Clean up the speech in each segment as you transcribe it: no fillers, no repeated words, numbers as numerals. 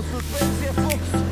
în suspensie Fuchs.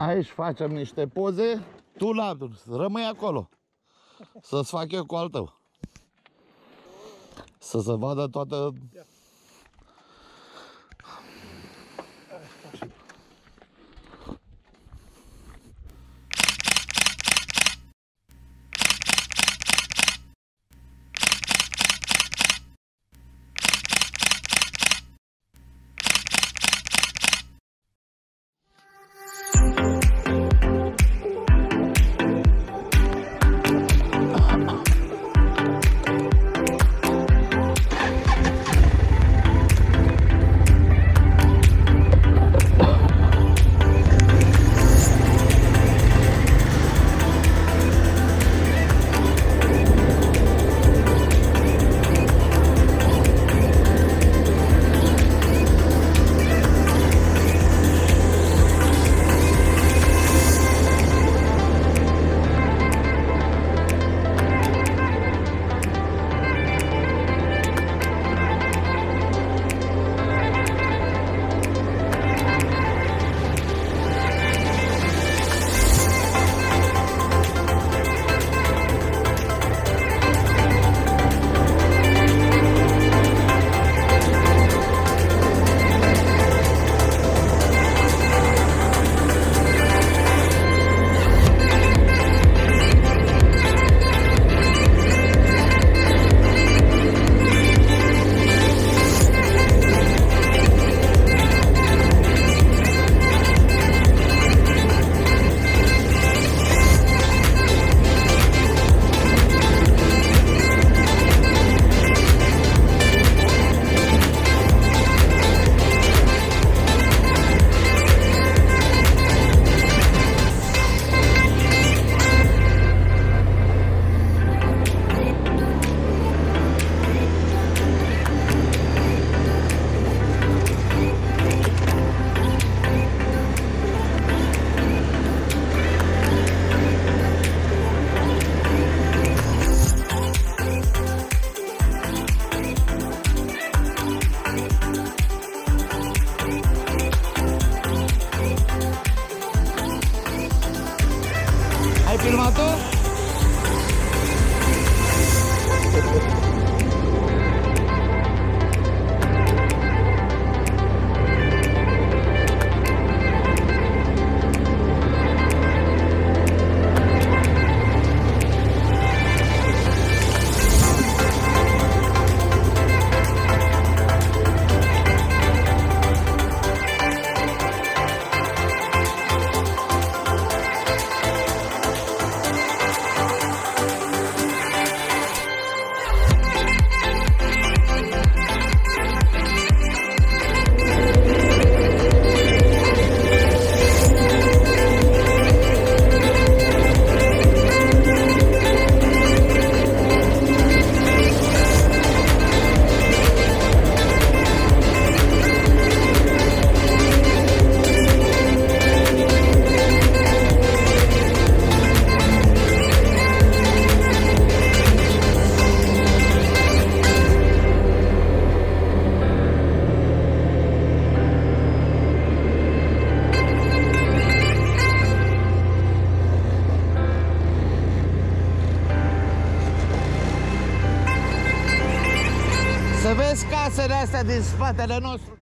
Aici facem niște poze, tu la rămâi acolo, să-ți fac eu cu al tău, să se vadă toată. Să vezi casele astea din spatele nostru.